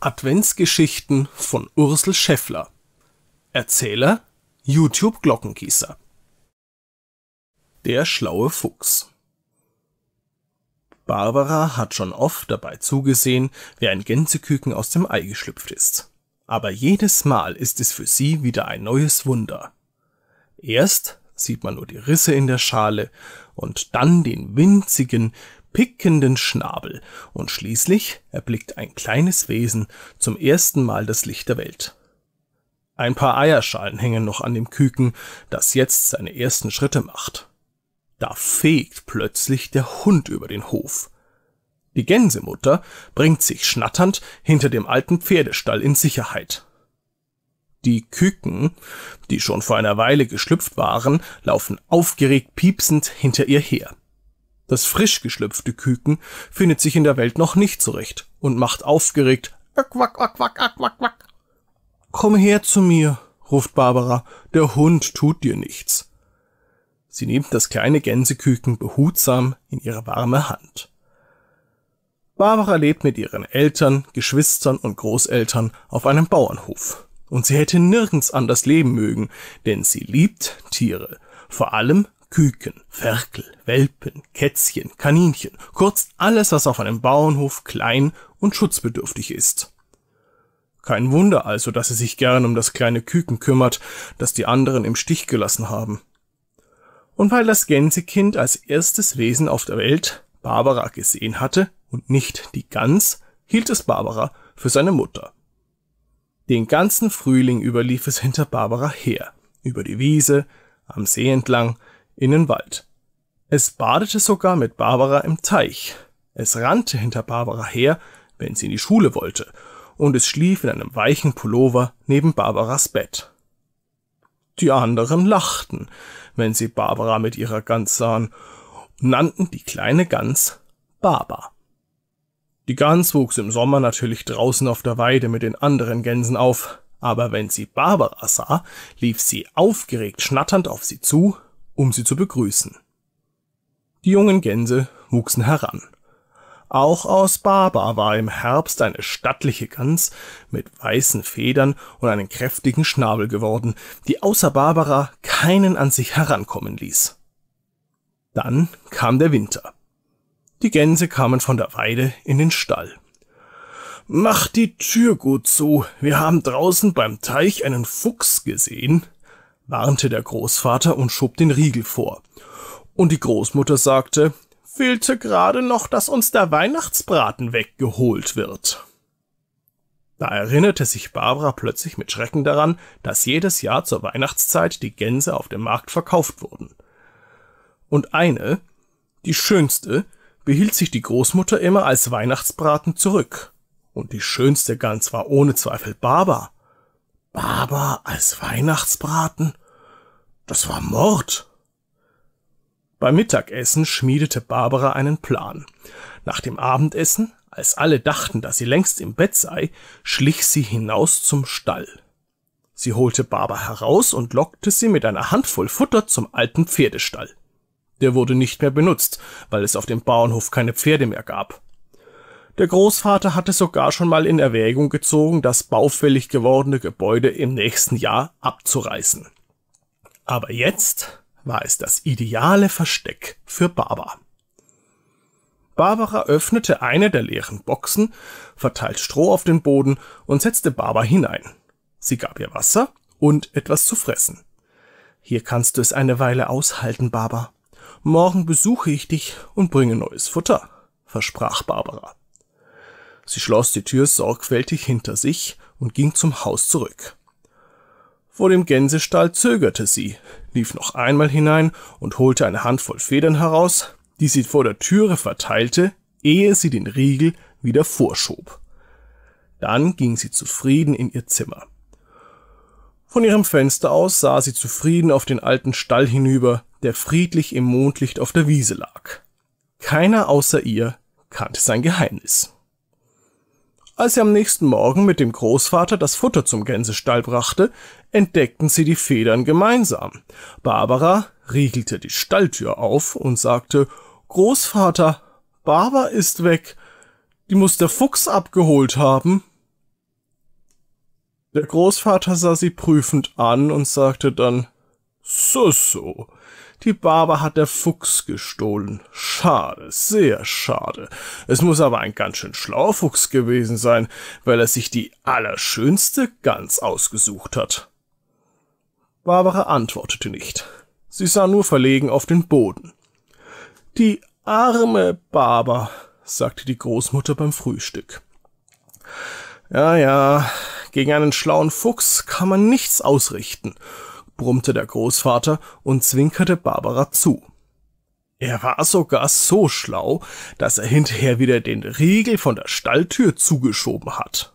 Adventsgeschichten von Ursel Scheffler. Erzähler YouTube-Glockenkießer. Der schlaue Fuchs. Barbara hat schon oft dabei zugesehen, wie ein Gänseküken aus dem Ei geschlüpft ist. Aber jedes Mal ist es für sie wieder ein neues Wunder. Erst sieht man nur die Risse in der Schale und dann den winzigen, pickenden Schnabel und schließlich erblickt ein kleines Wesen zum ersten Mal das Licht der Welt. Ein paar Eierschalen hängen noch an dem Küken, das jetzt seine ersten Schritte macht. Da fegt plötzlich der Hund über den Hof. Die Gänsemutter bringt sich schnatternd hinter dem alten Pferdestall in Sicherheit. Die Küken, die schon vor einer Weile geschlüpft waren, laufen aufgeregt piepsend hinter ihr her. Das frisch geschlüpfte Küken findet sich in der Welt noch nicht zurecht und macht aufgeregt Quack, quack, quack, quack, quack, quack. »Komm her zu mir«, ruft Barbara, »der Hund tut dir nichts.« Sie nimmt das kleine Gänseküken behutsam in ihre warme Hand. Barbara lebt mit ihren Eltern, Geschwistern und Großeltern auf einem Bauernhof. Und sie hätte nirgends anders leben mögen, denn sie liebt Tiere, vor allem Küken, Ferkel, Welpen, Kätzchen, Kaninchen, kurz alles, was auf einem Bauernhof klein und schutzbedürftig ist. Kein Wunder also, dass sie sich gern um das kleine Küken kümmert, das die anderen im Stich gelassen haben. Und weil das Gänsekind als erstes Wesen auf der Welt Barbara gesehen hatte und nicht die Gans, hielt es Barbara für seine Mutter. Den ganzen Frühling über lief es hinter Barbara her, über die Wiese, am See entlang, in den Wald. Es badete sogar mit Barbara im Teich. Es rannte hinter Barbara her, wenn sie in die Schule wollte, und es schlief in einem weichen Pullover neben Barbaras Bett. Die anderen lachten, wenn sie Barbara mit ihrer Gans sahen, und nannten die kleine Gans Baba. Die Gans wuchs im Sommer natürlich draußen auf der Weide mit den anderen Gänsen auf, aber wenn sie Barbara sah, lief sie aufgeregt schnatternd auf sie zu, um sie zu begrüßen. Die jungen Gänse wuchsen heran. Auch aus Barbara war im Herbst eine stattliche Gans mit weißen Federn und einem kräftigen Schnabel geworden, die außer Barbara keinen an sich herankommen ließ. Dann kam der Winter. Die Gänse kamen von der Weide in den Stall. »Mach die Tür gut zu, wir haben draußen beim Teich einen Fuchs gesehen«, warnte der Großvater und schob den Riegel vor. Und die Großmutter sagte, »Fehlte gerade noch, dass uns der Weihnachtsbraten weggeholt wird.« Da erinnerte sich Barbara plötzlich mit Schrecken daran, dass jedes Jahr zur Weihnachtszeit die Gänse auf dem Markt verkauft wurden. Und eine, die schönste, behielt sich die Großmutter immer als Weihnachtsbraten zurück. Und die schönste Gans war ohne Zweifel Barbara. Barbara als Weihnachtsbraten? Das war Mord! Beim Mittagessen schmiedete Barbara einen Plan. Nach dem Abendessen, als alle dachten, dass sie längst im Bett sei, schlich sie hinaus zum Stall. Sie holte Barbara heraus und lockte sie mit einer Handvoll Futter zum alten Pferdestall. Der wurde nicht mehr benutzt, weil es auf dem Bauernhof keine Pferde mehr gab. Der Großvater hatte sogar schon mal in Erwägung gezogen, das baufällig gewordene Gebäude im nächsten Jahr abzureißen. Aber jetzt war es das ideale Versteck für Barbara. Barbara öffnete eine der leeren Boxen, verteilte Stroh auf den Boden und setzte Barbara hinein. Sie gab ihr Wasser und etwas zu fressen. »Hier kannst du es eine Weile aushalten, Barbara. Morgen besuche ich dich und bringe neues Futter«, versprach Barbara. Sie schloss die Tür sorgfältig hinter sich und ging zum Haus zurück. Vor dem Gänsestall zögerte sie, lief noch einmal hinein und holte eine Handvoll Federn heraus, die sie vor der Türe verteilte, ehe sie den Riegel wieder vorschob. Dann ging sie zufrieden in ihr Zimmer. Von ihrem Fenster aus sah sie zufrieden auf den alten Stall hinüber, der friedlich im Mondlicht auf der Wiese lag. Keiner außer ihr kannte sein Geheimnis. Als sie am nächsten Morgen mit dem Großvater das Futter zum Gänsestall brachte, entdeckten sie die Federn gemeinsam. Barbara riegelte die Stalltür auf und sagte, »Großvater, Barbara ist weg. Die muss der Fuchs abgeholt haben.« Der Großvater sah sie prüfend an und sagte dann, »So, die Barbe hat der Fuchs gestohlen. Schade, sehr schade. Es muss aber ein ganz schön schlauer Fuchs gewesen sein, weil er sich die allerschönste Gans ausgesucht hat.« Barbara antwortete nicht. Sie sah nur verlegen auf den Boden. »Die arme Barbara«, sagte die Großmutter beim Frühstück. »Ja, gegen einen schlauen Fuchs kann man nichts ausrichten«, brummte der Großvater und zwinkerte Barbara zu. Er war sogar so schlau, dass er hinterher wieder den Riegel von der Stalltür zugeschoben hat.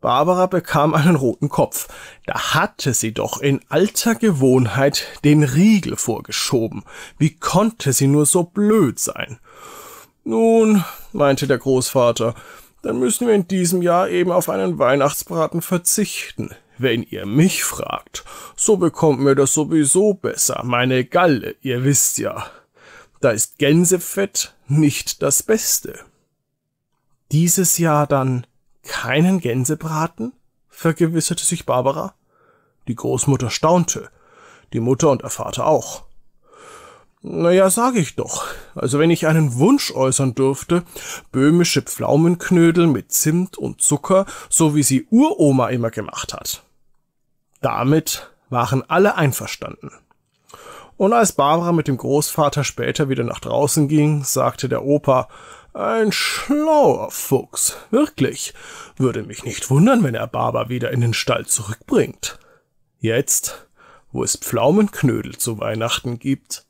Barbara bekam einen roten Kopf. Da hatte sie doch in alter Gewohnheit den Riegel vorgeschoben. Wie konnte sie nur so blöd sein? »Nun«, meinte der Großvater, »dann müssen wir in diesem Jahr eben auf einen Weihnachtsbraten verzichten. Wenn ihr mich fragt, so bekommt mir das sowieso besser, meine Galle, ihr wisst ja. Da ist Gänsefett nicht das Beste.« »Dieses Jahr dann keinen Gänsebraten?« vergewisserte sich Barbara. Die Großmutter staunte, die Mutter und der Vater auch. »Naja, sag ich doch. Also wenn ich einen Wunsch äußern dürfte, böhmische Pflaumenknödel mit Zimt und Zucker, so wie sie Uroma immer gemacht hat.« Damit waren alle einverstanden. Und als Barbara mit dem Großvater später wieder nach draußen ging, sagte der Opa, »Ein schlauer Fuchs, wirklich. Würde mich nicht wundern, wenn er Barbara wieder in den Stall zurückbringt. Jetzt, wo es Pflaumenknödel zu Weihnachten gibt.«